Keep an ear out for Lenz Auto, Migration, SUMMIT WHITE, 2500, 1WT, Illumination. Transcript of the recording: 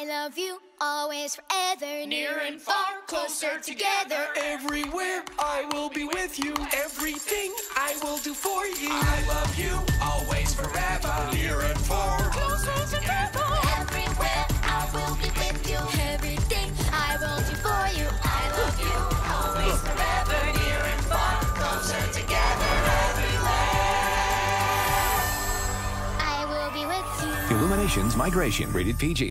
I love you always, forever, near and far, closer together. Everywhere I will be with you, everything I will do for you. I love you always, forever, near and far, closer together. Everywhere I will be with you, everything I will do for you. I love you always, forever, near and far, closer together. Everywhere I will be with you. Illumination's Migration, rated PG.